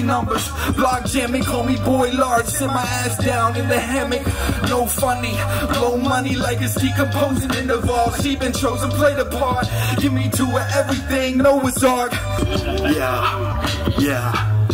Numbers, block jamming, call me boy large, sit my ass down in the hammock, no funny, blow money like it's decomposing in the vault, she been chosen, play the part, give me two of everything, no wizard, yeah, yeah,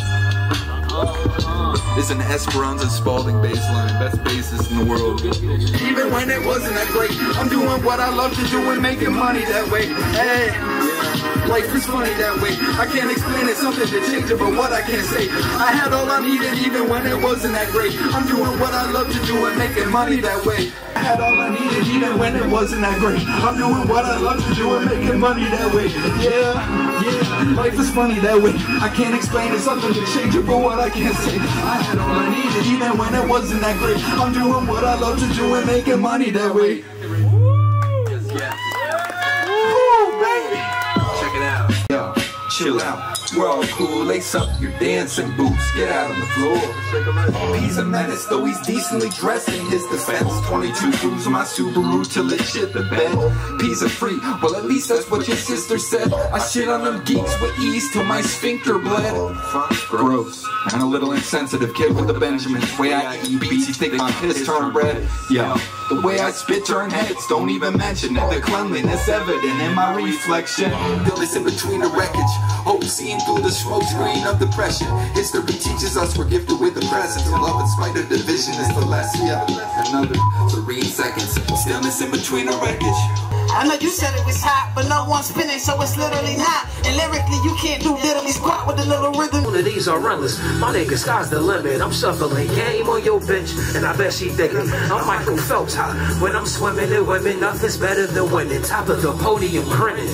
it's an Esperanza Spalding bassline, best bassist in the world, even when it wasn't that great, I'm doing what I love to do and making money that way, hey, life is funny that way. I can't explain it, something to change it, but what I can't say. I had all I needed even when it wasn't that great. I'm doing what I love to do and making money that way. I had all I needed even when it wasn't that great. I'm doing what I love to do and making money that way. Yeah, yeah, life is funny that way. I can't explain it, something to change it, but what I can't say. I had all I needed even when it wasn't that great. I'm doing what I love to do and making money that way. Chill out, we're all cool, lace up your dancing boots, get out on the floor. Oh, he's a menace, though he's decently dressed in his defense. 22 grooves on my Subaru till it shit the bed. P's are free, well at least that's what your sister said. I shit on them geeks with ease till my sphincter bled. Gross, and a little insensitive kid with the Benjamins. Way I eat beats, you think my piss turned red. Yo, the way I spit turn heads, don't even mention it. The cleanliness evident in my reflection. They'll listen between the wreckage. Hope seen through the smoke screen of depression. History teaches us we're gifted with the presence of love in spite of division. It's the last we ever left another. Serene seconds, stillness in between the wreckage. I know you said it was hot, but no one's spinning, so it's literally not. And lyrically, you can't do literally squat with a little rhythm. One of these are relentless. My nigga, sky's the limit. I'm shuffling game on your bench, and I bet she thinking I'm Michael Phelps hot. When I'm swimming in women, nothing's better than winning. Top of the podium, grinning.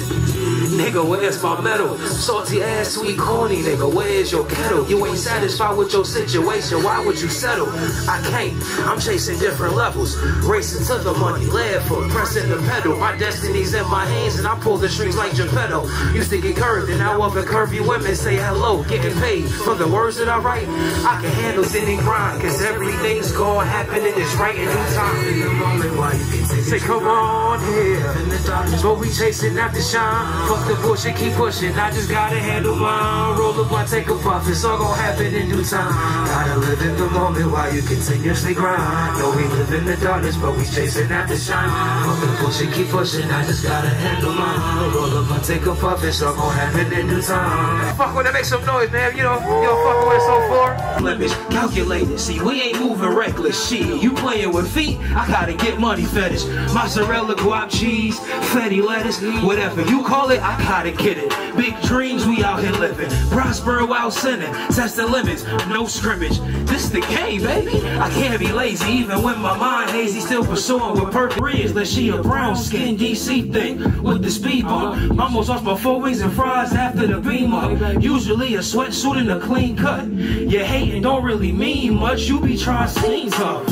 Nigga, where's my medal? Salty ass, sweet corny nigga, where's your kettle? You ain't satisfied with your situation, why would you settle? I can't, I'm chasing different levels, racing to the money, led for pressing the pedal. My destiny's in my hands and I pull the strings like Geppetto. Used to get curved and now up and curvy women say hello. Getting paid for the words that I write, I can handle any grind, cause everything's gonna happen and it's right in due time. In the moment while you can say come on here, but we chasing after shine. Fuck the bullshit, keep pushing. I just gotta handle mine. Roll up, I take a puff. It's all gonna happen in due time. Gotta live in the moment while you continuously grind. No, we live in the darkness, but we chasing after shine. Fuck the bullshit, keep pushing. I just gotta handle mine. Roll up, I take a puff. It's all gonna happen in due time. Fuck when I make some noise, man. You don't fuck with it so far. Limits calculated. See, we ain't moving reckless. Shit, you playing with feet? I gotta get money fetish. Mozzarella, guac cheese, fatty lettuce, whatever you call it. I gotta get it. Big dreams, we out here living. Prosper while sinning. Test the limits, no scrimmage. This the game, baby. I can't be lazy, even when my mind hazy. Still pursuing with purple ribs. That she a brown skin DC thing with the speed bump. Almost lost my 4 wings and fries after the beam up. Usually a sweatsuit and a clean cut. You hating don't really mean much. You be trying to seem tough.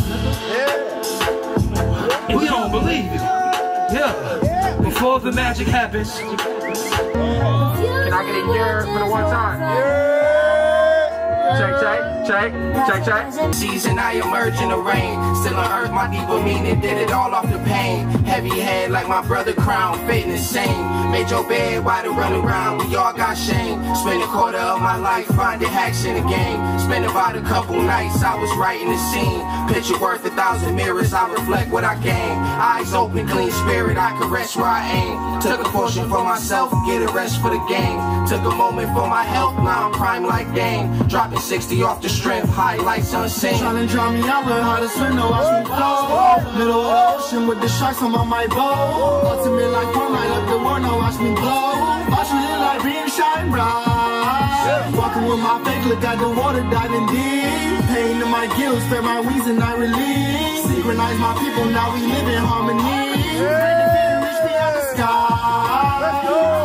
And we don't believe it. Yeah. Before the magic happens. Can I get a year for the one time? Yeah. Check. Season, I emerge in the rain. Still on earth, my deeper meaning did it all off the pain. Heavy head like my brother Crown, fading the same. Made your bed, why to run around? We all got shame. Spent a quarter of my life finding hacks in the game. Spent about a couple nights, I was writing the scene. Picture worth 1,000 mirrors, I reflect what I gain. Eyes open, clean spirit, I can rest where I aim. Took a portion for myself, get a rest for the game. Took a moment for my health, now I'm prime like Dame. Dropping 60 off the strength, highlights unseen. Tryna draw me out, learn how to swim, now watch me flow. Middle ocean with the sharks, I'm on my boat. Ultimate like Fortnite, up the world, now watch me blow. Watch me live like beam shine bright. Walking with my fake, look at the water, diving deep. Pain in my gills, spare my wings and I release. Synchronize my people, now we live in harmony. Reach me out the sky. Let's go.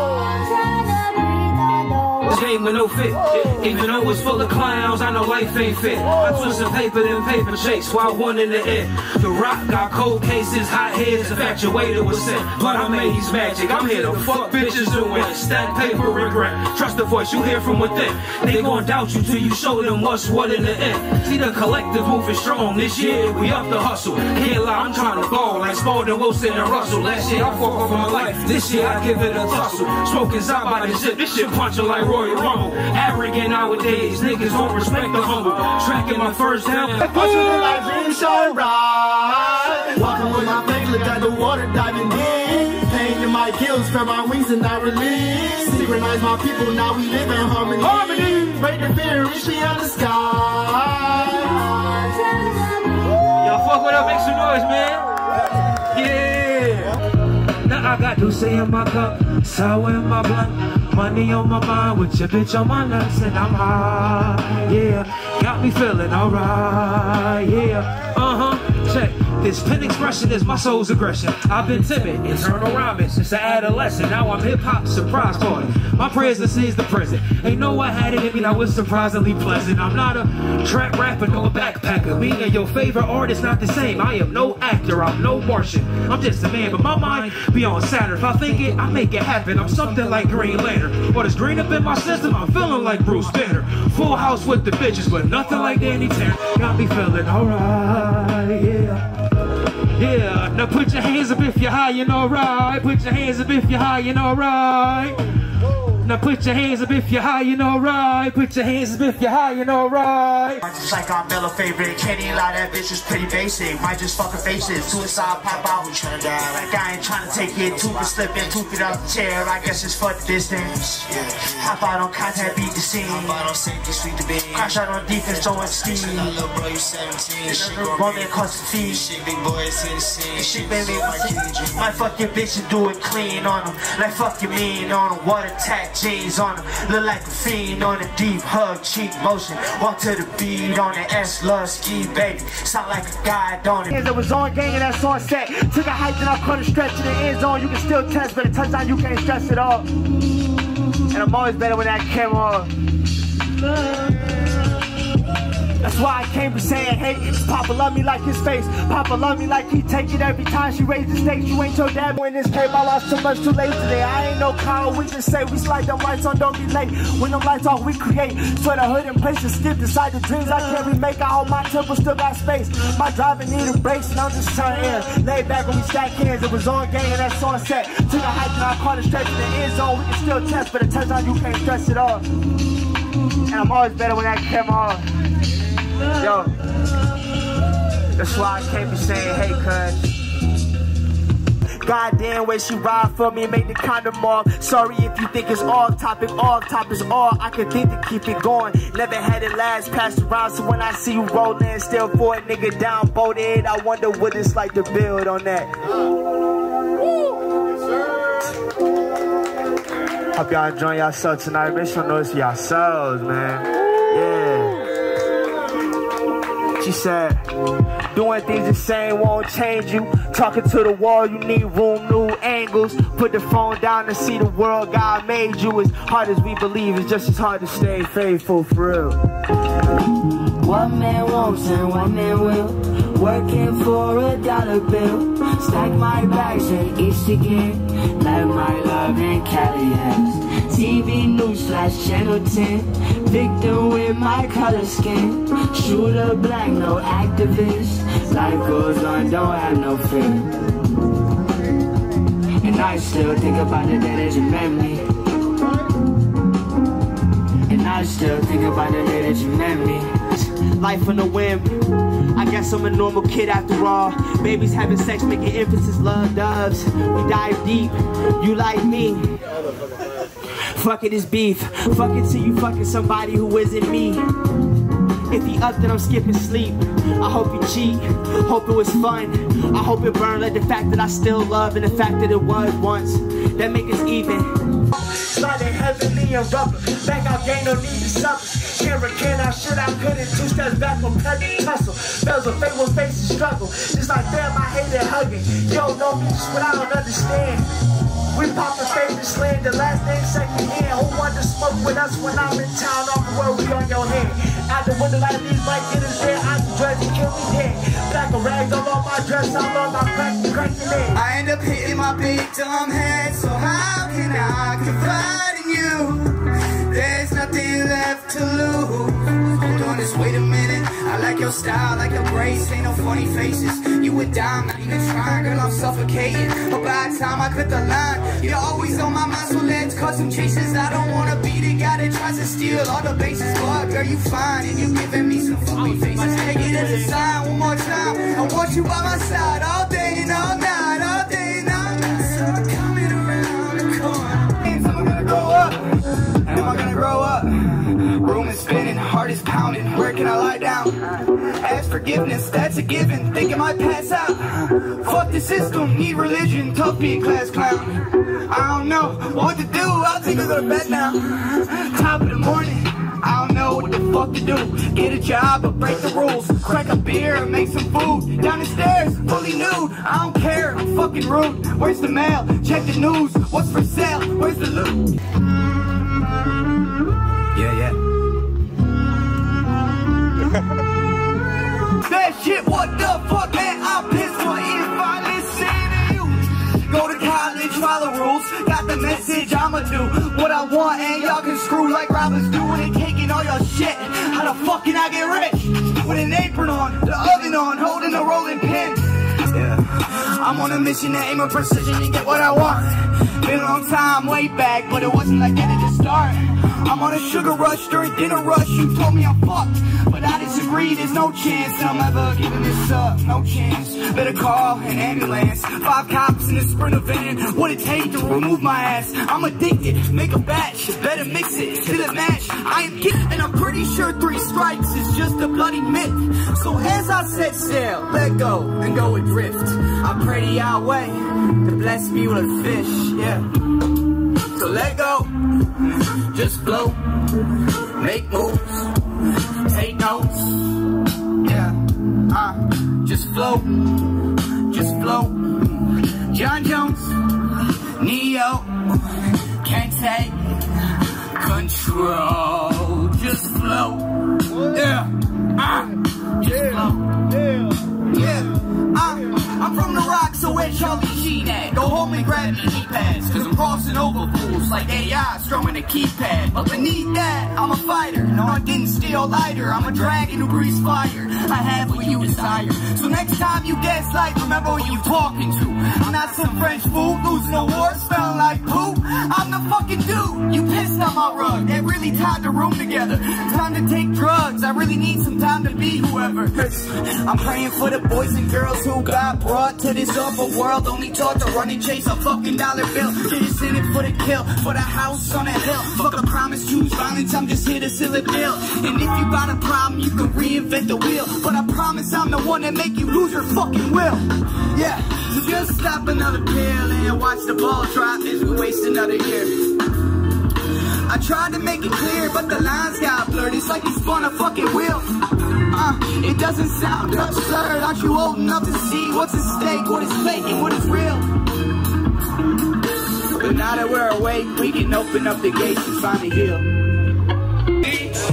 Game with no fit, even though it's full of clowns, I know life ain't fit. I twist some paper, then paper chase, while one in the end. The Rock got cold cases, hot heads, infatuated with sin. But I made these magic, I'm here to fuck bitches doing. Stack paper, regret, trust the voice you hear from within. They gon' doubt you till you show them what's what in the end. See the collective moving strong, this year we up the hustle. Can't lie, I'm trying to ball like Spalding, Wilson, and Russell. Last year I fought for my life, this year I give it a tussle. Smoke inside by the zip, this shit punching like Roy Rumble. Arrogant nowadays, niggas don't respect the humble. Tracking my first down. Watching the light beam shine bright. Walking with my fake, look at the water diving deep. Pain in my gills, spread my wings and I release. Synchronize my people, now we live in harmony. Break the fear, reach me out the sky. Y'all fuck with up, make some noise, man. Yeah. Now I got Dulce in my cup, sour in my blunt. Money on my mind with your bitch on my nuts and I'm high, yeah. Got me feeling alright, yeah. Check. This pen expression is my soul's aggression. I've been timid, internal rhyming since an adolescent. Now I'm hip-hop surprise party. My presence is the present. Ain't no I had it in me, I was surprisingly pleasant. I'm not a trap rapper nor a backpacker. Me and your favorite artist not the same. I am no actor, I'm no Martian. I'm just a man, but my mind be on Saturn. If I think it, I make it happen. I'm something like Green Lantern. What is green up in my system, I'm feeling like Bruce Banner. Full house with the bitches, but nothing like Danny Tanner. Got me feeling alright, yeah. Yeah, now put your hands up if you're high and alright. Put your hands up if you're high and alright. Now put your hands up if you're high and alright. Put your hands up if you're high and alright. Just like our mellow favorite, can't eat a lot, that bitch is pretty basic. Might just fucking face it, suicide pop out, we tryna die. Like I ain't tryna take it, two can slip and 2 feet off the chair. I guess it's for the distance. Hop out on contact, beat the scene. Hop out on safety, sweet the beat. Crash out on defense, throwing steam. Little bro, you 17. Shit gon' be cost the feet. Shit big boy, it's insane. Shit baby, my fucking bitch and do it clean on them. Like fucking mean on them, water tack. Jeans on him, look like a fiend on a deep hug, cheek motion. Walk to the beat on the S love ski, baby. Sound like a guide on it. It was on gang and that's on set. Took a hike and I couldn't stretch to the end zone. You can still test, but a touchdown you can't stress it all. And I'm always better when that camera on. That's why I came from saying hey. Papa love me like his face. Papa love me like he take it every time she raised the stakes. You ain't your dad, boy, in this cave. I lost too much too late today. I ain't no clown, we can say we slide them lights on, don't be late. When them lights off, we create. So the hood and places skip inside the dreams I can't remake. I hold my temple, still got space. My driving need a brace, and I'm just trying to end. Lay back when we stack hands. It was on game and that's on set. Took a hike and I caught a stretch in the end zone. We can still test, but a touchdown you can't stress it all. And I'm always better when that camera on. Yo, that's why I can't be saying hey, cuz. Goddamn way she ride for me, make the condom mark. Sorry if you think it's off topic is all I can think to keep it going. Never had it last, passed around, so when I see you rolling, still for a nigga down, bolted. I wonder what it's like to build on that. Hope y'all enjoying yourself tonight. Make sure you notice yourselves, man. She said, doing things the same won't change you. Talking to the wall, you need room, new angles. Put the phone down and see the world God made you. As hard as we believe, it's just as hard to stay faithful, for real. One man won't and one man will. working for a dollar bill. Stack my bags and each again, like my love in Cali has. TV news / channel 10, victim with my color skin. Shooter black, no activist. Life goes on, don't have no fear. And I still think about the day that you met me. And I still think about the day that you met me. Life on a whim. I guess I'm a normal kid after all. Babies having sex, making infants love doves. We dive deep, you like me. Fuck it, it's beef. Fuck it till you fucking somebody who isn't me. If he up, then I'm skipping sleep. I hope you cheat, hope it was fun. I hope it burned, like the fact that I still love and the fact that it was once. That make us even. Sliding heavily and rubber. Back out game, no need to suffer. Here again, I shit, I couldn't. 2 steps back from petty tussle. Bells of fate will face the struggle. Just like them, I hate it hugging. You don't know me, just what I don't understand. We pop a favorite slam, the last name second hand. Who wanted to smoke with us when I'm in town? Off the world, we on your head. Out the window, like these might get us there. I can dress and kill me dead. Black or rags, I'm on my dress, I'm on my cracking head. I end up hitting my big dumb head, so how can I confide in you? There's nothing left to lose. Hold on, just wait a minute. I like your style, like your grace, ain't no funny faces. You a dime, not even trying, girl, I'm suffocating. But by the time I cut the line, you're always on my mind, so let's cut some chases. I don't wanna be the guy that tries to steal all the bases. But girl, you fine, and you giving me some funny faces. Take it as a sign, one more time. I want you by my side all day and all night, all day and all night. So I'm coming around the corner. Am I gonna grow up? Am I gonna grow up? Room is spinning, heart is pounding, where can I lie down? Ask forgiveness, that's a given, think I might pass out. Fuck the system, need religion, tough being class clown. I don't know what to do, I'll take a little bed now. Top of the morning, I don't know what the fuck to do. Get a job or break the rules, crack a beer and make some food. Down the stairs, fully nude, I don't care, I'm fucking rude. Where's the mail? Check the news, what's for sale? Where's the loot? Yeah, yeah. That shit, what the fuck, man? I'm pissed for if I listen to you. Go to college, follow rules. Got the message, I'ma do what I want, and y'all can screw like robbers doing and taking all your shit. How the fuck can I get rich? With an apron on, the oven on, holding a rolling pin. Yeah. I'm on a mission to aim at precision and get what I want. Been a long time, way back, but it wasn't like that at the start. I'm on a sugar rush during dinner rush. You told me I'm fucked, but I disagree. There's no chance that I'm ever giving this up. No chance. Better call an ambulance. 5 cops in a Sprinter van. What it take to remove my ass? I'm addicted. Make a batch. Better mix it till it match. I am kicked, and I'm pretty sure 3 strikes is just a bloody myth. So as I set sail, let go and go adrift. I pray to Yahweh to bless me with a fish. Yeah. So let go, just blow, make moves, take notes, yeah, just flow, just flow. John Jones, Neo, can't take control, just flow, yeah, just flow, yeah, I'm from the rock, so where Charlie Sheen at? Go home and grab me keypads, cause I'm crossing over fools like AI strumming a keypad. But beneath that, I'm a fighter. No, I didn't steal lighter. I'm a dragon who breathes fire. I have what you desire. So next time you gaslight, remember who you talking to. I'm not some French fool losing a war, smelling like poo. I'm the fucking dude. You pissed on my rug. That really tied the room together. Time to take drugs. I really need some time to be whoever. I'm praying for the boys and girls who got brought to this awful world, only taught to run and chase a fucking dollar bill. Get us in it for the kill, for the house on the hill. Fuck a promise, choose violence, I'm just here to seal a bill. And if you got a problem, you can reinvent the wheel. But I promise I'm the one that make you lose your fucking will. Yeah, so just stop another pill and watch the ball drop as we waste another year. I tried to make it clear, but the lines got blurred. It's like he spun a fucking wheel. It doesn't sound absurd. Aren't you old enough to see what's at stake, what is fake, and what is real? But now that we're awake, we can open up the gates and find a heal.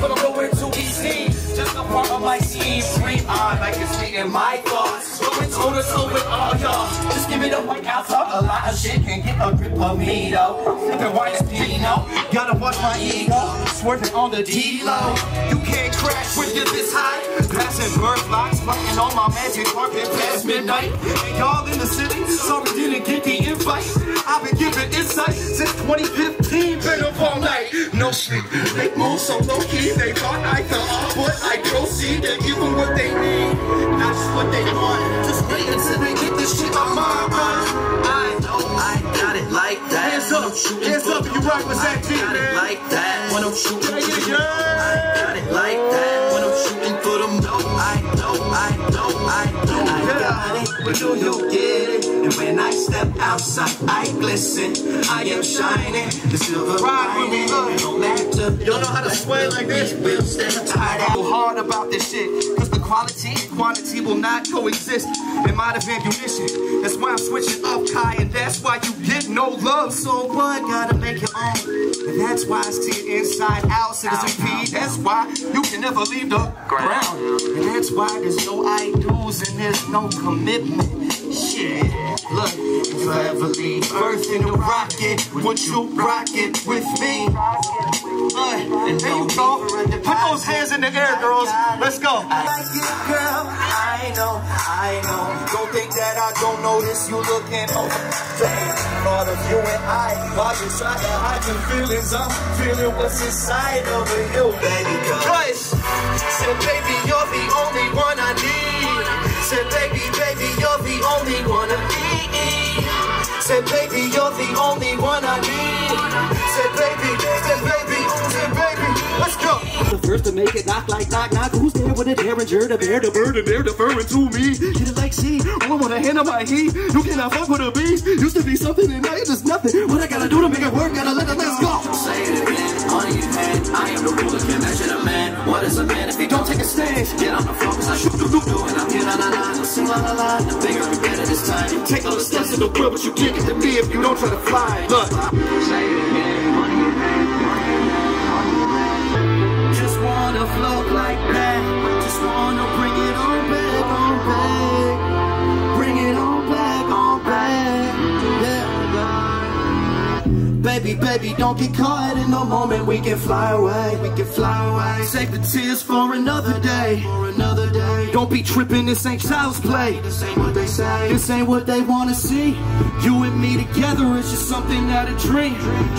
But I'm going too easy. Just part of my sleeve. Free on, I can speak in my thoughts. Going total, so with all y'all. Just give it up right now, talk a lot of shit. Can't get a grip of me though. Flippin' white as Pino. Gotta watch my ego. Swerving on the D-low. You can't crash when you're this high. Passing bird blocks, fucking on my magic carpet past midnight. And y'all in the city, sorry didn't get the invite. I've been giving insight since 2015. Been up all night, no sleep. Make moves so low key. They thought I fell off, but I proceed to give them what they need. Not just what they want. Just wait until they get this shit on my mind. I know I got it like that. Hands up if you rock with that beat, man. I got it like that when I'm shooting. I got it like that when I'm shooting for them. No, I know, I know, I know. I got it, but you'll get it. And when I step outside, I glisten. I am shining, the silver lining. No matter. Y'all know how to sway like this. We'll stand tired out hard about this shit. Cause the quality and quantity will not coexist. It might have ammunition. That's why I'm switching up, Kai. And that's why you get no love. So what? Gotta make your own. And that's why I see it inside out, Citizen P. That's why you can never leave the ground. And that's why there's no I do's and there's no commitment. Shit, look, if I ever leave Earth in a rocket, would you rock it with me? And there you go. Put those hands in the air, girls. Let's go. I like it, girl. I know, I know. Don't think that I don't notice you looking over. Thought of you and I, while you try to hide your feelings, I'm feeling what's inside of you, baby girl. Christ said, baby, you're the only one I need. Said, baby, baby, you're the only one I need. Said, baby, you're the only one I need. Said, baby, let's go. The first to make it knock like knock knock. Who's there with a derringer? The bear, the bird, and they're deferring to me. Get it like she, oh, I want a hand on my heat. You cannot fuck with a beast. Used to be something and now it's just nothing. What I gotta do to make it work? Gotta let it, let's go. Say it again, money in hand. I am the ruler, can't measure the man. What is a man if he don't take a stance? Get on the floor cause I shoot do and I'm here na na na. Sing la la la, the bigger and better this time. You take all the steps in the world but you can't get to me if you don't try to fly. Look, say it again, money in hand. Wanna float like that. Just wanna bring it on back, on back. Bring it on back, on back. Yeah. Baby, baby, don't get caught in the moment. We can fly away, we can fly away. Save the tears for another day, for another day. Don't be tripping, this ain't child's play. This ain't what they say, this ain't what they wanna see. You and me together is just something out of dream.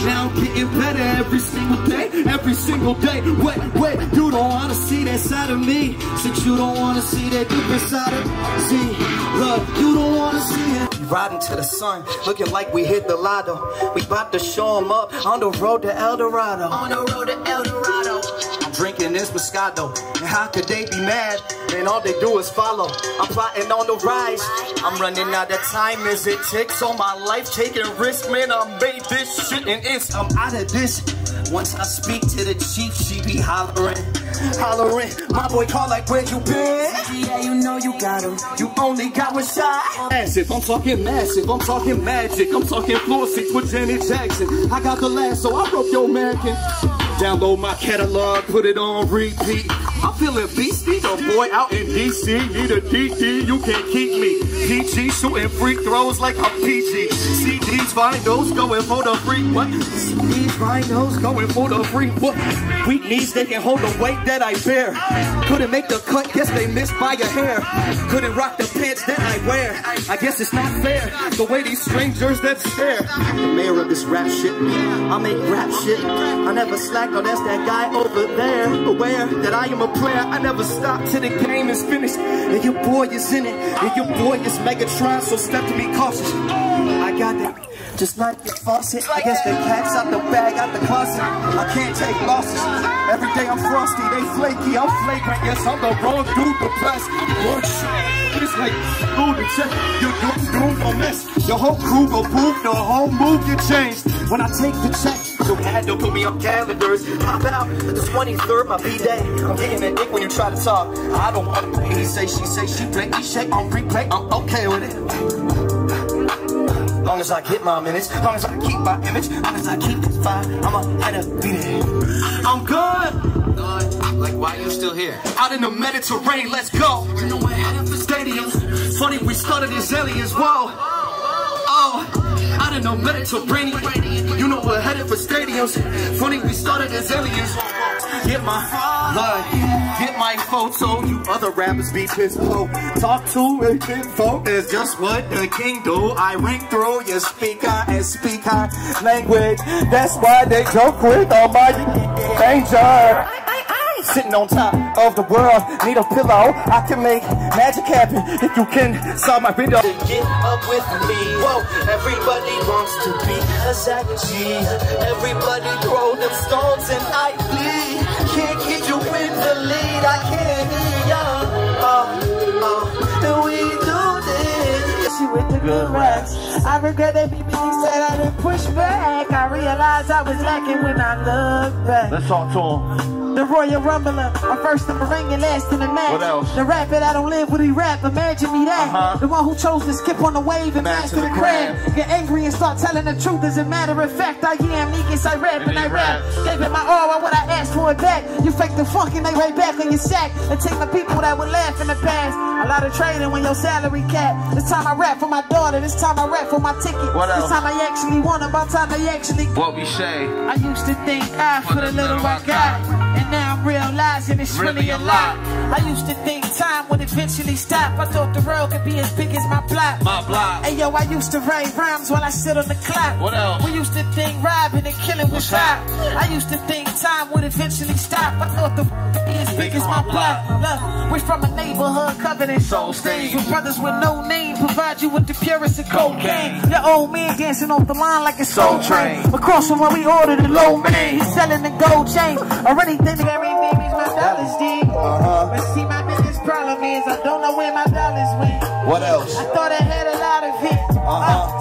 Now I'm getting better every single day, every single day. Wait, wait, you don't wanna see that side of me. Since you don't wanna see that deeper side of me. Look, you don't wanna see it. Riding to the sun, looking like we hit the lotto. We bout to show 'em up on the road to El Dorado. On the road to El Dorado. Drinking this Moscato, and how could they be mad? And all they do is follow. I'm plotting on the rise. I'm running out of time as it ticks on my life. Taking risk, man, I made this shit and it's, I'm out of this. Once I speak to the chief, she be hollering, hollering. My boy call like, where you been? Yeah, you know you got him. You only got one shot. Massive, I'm talking massive, I'm talking magic. I'm talking floor seats with Jenny Jackson. I got the last, so I broke your American. Download my catalog, put it on repeat. I'm feeling beastie, the boy out in DC. Need a DD, you can't keep me. PG, shooting free throws like a PG. CDs, vinyls, going for the free what? CDs, vinyls, going for the free what? Weak knees, they can hold the weight that I bear. Couldn't make the cut, guess they missed by a hair. Couldn't rock the pants that I wear. I guess it's not fair, the way these strangers that stare. I'm the mayor of this rap shit, I make rap shit. I never slack, oh that's that guy over there. Aware that I am a player, I never stop till the game is finished. And your boy is in it, and your boy is Megatron, so step to be cautious. I got that, just like the faucet. I guess the cat's out the bag, out the closet. I can't take losses, every day I'm frosty. They flaky, I'm flagrant, yes I'm the wrong dude to bless. It's like, food to check, your doom on this. Your whole crew go move, the whole move get changed. When I take the check, you had to put me on calendars. Pop out the 23rd, my B-Day. I'm getting a dick when you try to talk. I don't want to he say, she play, he shake on replay. I'm okay with it. Long as I get my minutes, long as I keep my image, long as I keep this fire, I'm ahead of beat. I'm good. God, like why you still here? Out in the Mediterranean, let's go. You know we're headed for stadiums. Funny we started as aliens, whoa. Oh, out in the Mediterranean. You know we're headed for stadiums. Funny we started as aliens. Get my line, get my photo. You other rappers be pissed low. Talk to a kid folk is just what the king do. I ring through your speaker and speak high language. That's why they joke with all my danger. Sitting on top of the world, need a pillow. I can make magic happen if you can solve my riddle. Get up with me, whoa. Everybody wants to be a Zach G. Everybody throw them stones and I bleed. Can't get you in the lead, I can't hear ya. And we do this. She with the good racks. I regret that BB said I didn't push back. I realized I was lacking when I look back. Let's talk to him. The Royal Rumbler, I'm first in the ring and last in the match. What else? The rap that I don't live with, he rap, imagine me that. The one who chose to skip on the wave and master the craft. Get angry and start telling the truth, as a matter of fact. I am Negus, I rap and I rap. Gave it my all, why would I ask for it back? You fake the funk and they right back on your sack. And take the people that would laugh in the past. A lot of trading when your salary cap. This time I rap for my daughter, this time I rap for my ticket. What else? This time I actually won, about time I actually. What we say? I used to think I for the little I got. And now I'm realizing it's really a lot. I used to think time would eventually stop. I thought the world could be as big as my block. My block. Hey yo, I used to write rhymes while I sit on the clock. What else? We used to think robbing and killing was hot. I used to think time would eventually stop. I thought the world could be as big as my block. Look, we're from a neighborhood covenant. Soul stains. With brothers with no name provide you with the purest of cocaine. Your old man dancing off the line like a soul train. Across from where we ordered the low man. He's selling the gold chain. Already think every baby's my dollars dig. But see, my biggest problem is I don't know where my dollars went. What else? I thought I had a lot of it.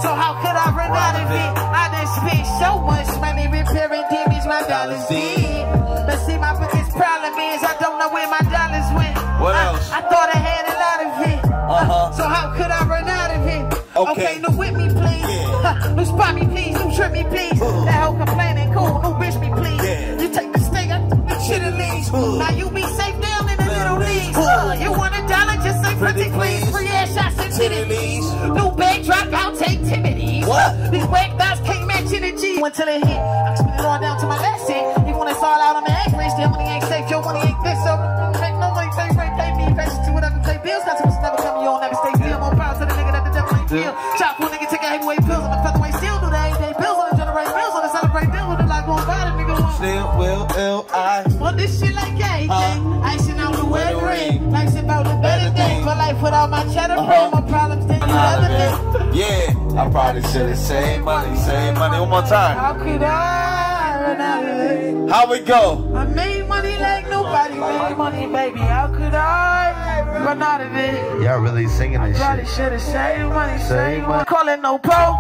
So how could I run out of it? I done spent so much money repairing damage my dollars did. But see, my biggest problem is I don't know where my dollars went. What else? I thought I had a lot of it. So how could I run out of it? Okay, no whip me please. No spot me please. No trip me please. That whole complaining cool. No bitch me please. You take the stick. Now you be safe down in the Middle East. You want $1, just say pretty please. Free ass shots and titties. New bag drop out, take Timothy's. These whack dots can't match energy. Until it hit, I spit it all down to my last hit. You want to fall out on the acreage, then money ain't safe, your money ain't this. So make no money, pay rent, pay me, pay shit, whatever, pay bills. Not too much, never come, you don't never stay still. More power to the nigga that the devil ain't feel. Chop one nigga, take a heavyweight pills. I'm a featherweight still do the 8-day bills. On the generate bills, on the celebrate deal. With the life going by, the nigga won't. Still will, L-I. This shit like anything, icing out the wedding ring. Life's about the better thing, but life without my cheddar ring, my problems than the other thing. Yeah, I probably should've saved money one more time. How could I run out of it? How we go? I made money like nobody made money, baby. How could I run out of it? Y'all really singing this shit. I probably should've saved money. Call it no po.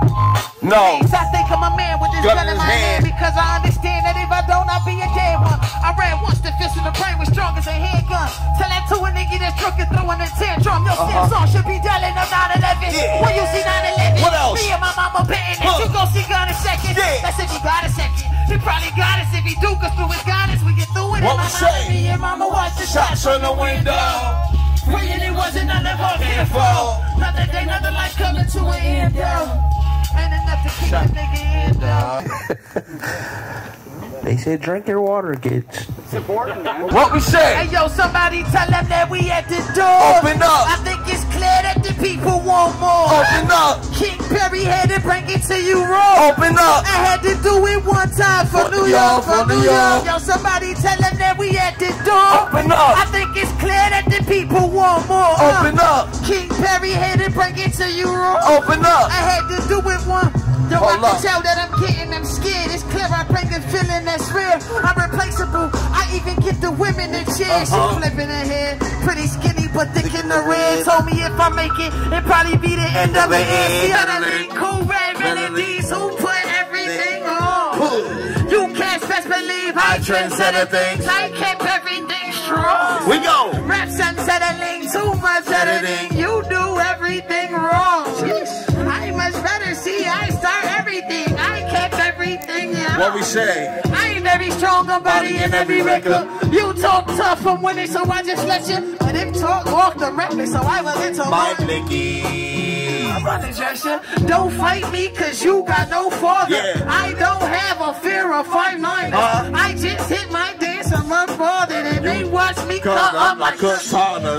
No. I think I'm a man with this gun in my hand, because I understand that if I don't, I'll be a dead one. I ran once, the fist in the brain was strong as a handgun. Tell that to a nigga that's drunk and throwing a tantrum. Your song should be dealing on 9/11. When you see 9/11, me and my mama betting that you gon' see God in a second. That's if you got a second. He probably got us if he do, cause through his guidance we get through it. What we say? Me and mama watch the shots from the window. Praying it wasn't none of our info. Another day, another life coming to an end, yo. Ain't enough to keep this nigga in, dog. They said drink your water, kids. What we say? Hey, yo, somebody tell them that we at the door. Open up. I think it's clear that the people want more. Open up. King Perry had to bring it to you raw. Open up. I had to do it one time for New York, for New York. Yo, somebody tell them that we at the door. Open up. I think it's clear that the people want more. Open up. King Perry had to bring it to you raw. Open up. I had to do it one. Yo, I can tell that I'm getting them scared. It's clear I bring the feeling that's real. I'm replaceable. I even get the women in chairs. She flipping her head. Pretty skinny, but thick in the red. Told me if I make it, it'd probably be the end of it. See how that lean cool red melodies who put everything on. You can't best believe I trendsetter things. I kept everything strong. We go. Rap unsettling, too much editing. You do everything wrong. I much better see. I start everything. I kept everything. What we say? I very strong, I'm body in every record. You talk tough and winning, so I just let you. But if talk walk directly, so I was into my blicky. I'm running, Joshua. Don't fight me, cause you got no father. Yeah. I don't have a fear of 5'9". I just hit my dance and run farther. And they watch me cut up like a.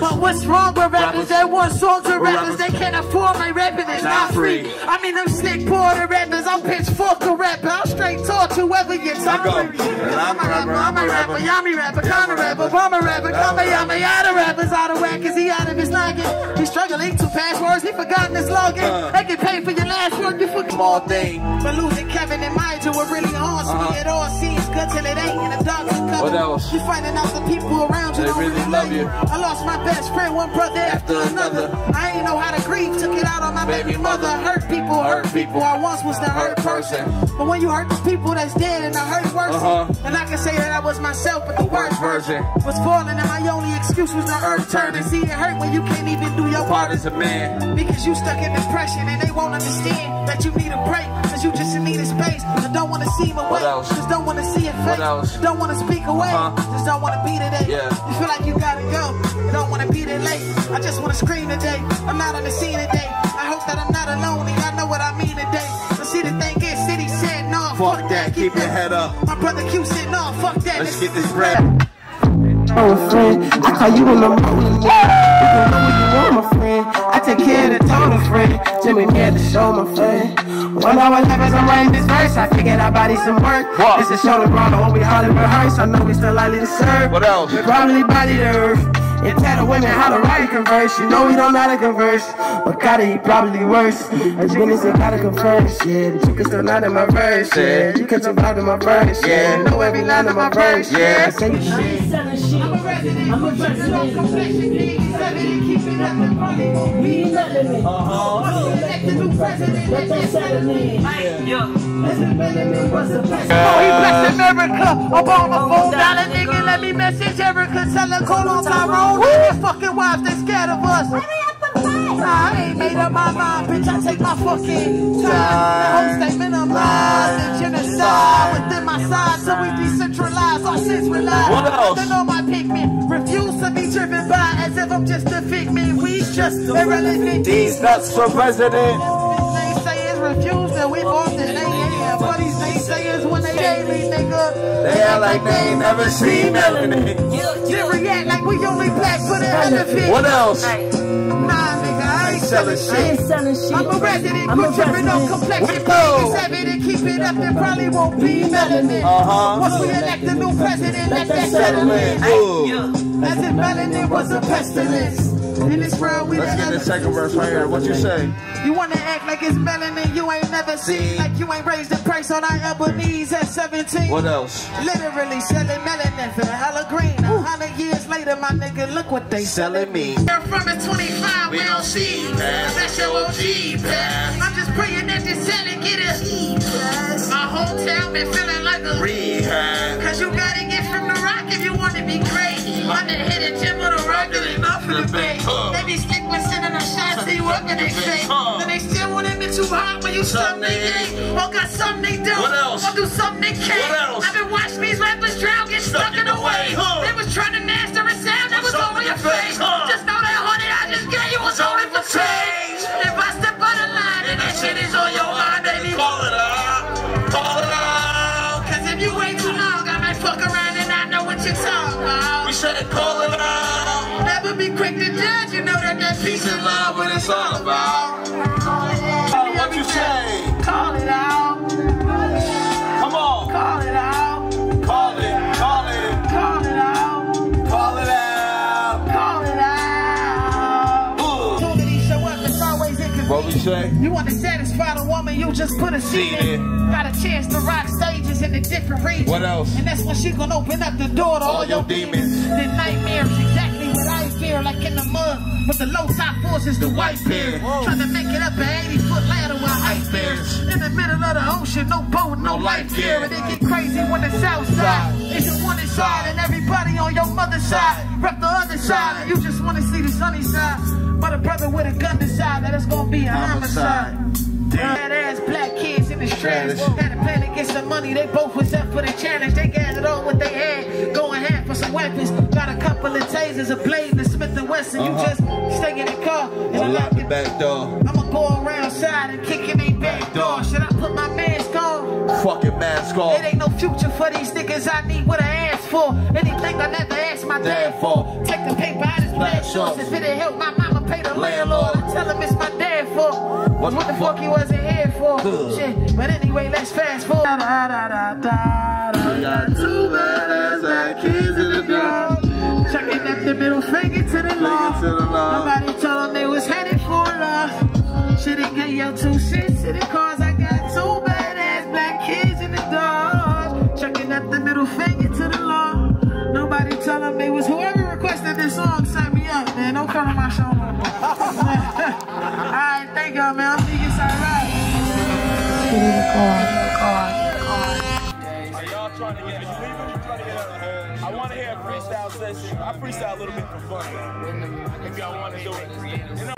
But what's wrong with rappers? They want soldier rappers. They can't afford my rapping. It's not free. I mean, them slick border rappers. I'm pitchfork a rapper. I'll straight talk to whoever gets hungry. I'm a rapper, yummy rapper, kind of rapper, bomber rapper, come a yummy, out of rappers, out of whack, is he out of his noggin? He's struggling to pass words, he forgotten his login. They can pay for your last work, you fucking small thing. But losing Kevin and Maya to a really horse, it all seems good till it ain't, and the dog is covered. What else? You finding out the people around you don't really love you. I lost my best friend, one brother after another. I ain't know how to grieve, took it out on my baby mother. Hurt people, hurt people. I once was the hurt person. But when you hurt the people that's dead and the hurt worse, and I can say that I was myself, but the worst version was falling, and my only excuse was the earth turning. See, it hurt when you can't even do your part as a man, because you stuck in depression, and they won't understand that you need a break, because you just need a space. I don't want to see my way, just don't want to see your face, don't want to speak away, just don't want to be today. You feel like you gotta go, you don't want to be there late. I just want to scream today, I'm out on the scene today. I hope that I'm not alone, and I know what I mean today. But see, the thing is, City said no, fuck that, keep your head up. My brother Q said no, fuck that, let's get this bread. Oh, friend, I call you in the morning. You can know what you want, my friend. I take care of the total, friend. Jimmy me at the show, my friend. One hour left as I'm writing this verse. I figured I'd body some work. This is show the brother when we hardly rehearse. I know we still likely to serve. What else? We probably body the earth. And tell the women how to write and converse. You know we don't know how to converse, but gotta eat probably worse. As women say gotta converse, yeah. You can still not in my verse, yeah. You can still out in my verse, yeah. Know every line in my verse, yeah. I'm a resident, I'm a person of complexion, 87, keeping up the money. We ain't nothing me. What's the next new president? That's just telling me. Listen, Benjamin, what's the best? Oh, he blessed America. $1 nigga, let me message Erica. Tell her call on Tyrone. Where the fucking wives, they scared of us. I ain't made up my mind, bitch. I take my fucking time. The whole statement of lies and genocide within my side, so we decentralize our sins rely. Nothing on my pigment. Refuse to be driven by as if I'm just a figment. We just irrelevant. These nuts for president. These naysayers refuse that we bought the name. But these naysayers when they daily, nigga, they act like they ain't never seen melanin. React like we only black for the elephant. What else? Nah, nigga, I ain't selling shit. I'm a resident, quit tripping on complexion. Being savage and keep it up, there probably won't be melanin. Once we elect a new president, let that settle in. As if melanin was a pestilence. In this world, we let's get this second verse right here. What you say? You wanna act like it's melanin you ain't never seen, like you ain't raised the price on our Ebonese at 17. What else? Literally selling melanin for hella green. 100 years later, my nigga, look what they selling me. They're from at 25, we don't see that's your OG pass. I'm just praying that this selling get us E-pass. My whole town been feeling like a rehab. Cause you gotta get from the rock if you wanna be great. I'm the hit a gym with a rock that ain't not for the bait. They be slick when sending them shots, see what the next day. Then they still want to admit you hot when you something they ain't. Or got something they do, or do something they can't. I've been watching these rappers drown, get stuck in the way. They was trying to master a sound that was over your face. Just know that honey I just gave you was only for change. If I step on the line and that shit is on your mind, baby, call it up, call it up. Cause if you wait too long, I might fuck around and not know what you're talking about. We should've called it up. Never be quick to judge, you know that that peace and love what it's all about. What you say? Call it out. Come on. Call it out. Call it, call it. Call it out. Call it out. Call it out. Opportunity show up, it's always inconvenient. What we say? You want to satisfy the woman, you just put a seat in. Got a chance to rock stages in a different region. What else? And that's when she gonna open up the door to all your demons. The nightmares, exactly what I fear, like in the mud. But the low top force is the white bear. Trying to make it up an 80-foot ladder with ice bears. In the middle of the ocean, no boat, no life here. And it get crazy when the south side is just one side. And everybody on your mother's side rep the other side. And you just want to see the sunny side. But a brother with a gun decide that it's going to be a homicide. Dead ass black kids in the trans. Had a plan to get some money, they both was up for the challenge. They gathered all what they had, going half for some weapons. Got a couple of tasers, a blade, and Smith and Wesson. You just stay in the car and unlock the back door. I'ma go around side and kick in their back door. Should I put my mask on? Fucking mask on. It ain't no future for these niggas. I need what I asked for. Anything I never asked my dad for. Take the paper out his black shorts. If it didn't help my mama pay the landlord, I tell him it's my dad for. What the fuck he wasn't here for? Shit, but anyway, let's fast forward. I got two badass kids in the dark. Chucking up the middle finger to the law. Nobody told them they was headed for love. Shouldn't get your two shits to the cars. I got two badass black kids in the dark. Chucking up the middle finger to the law. Nobody told them they was whoever requested this song. Sign me up, man. Don't come to my show no more. Alright, thank y'all, man. I think it's alright. Are y'all trying to get a I want to hear a freestyle session. I freestyle a little bit for fun, if y'all want to do it.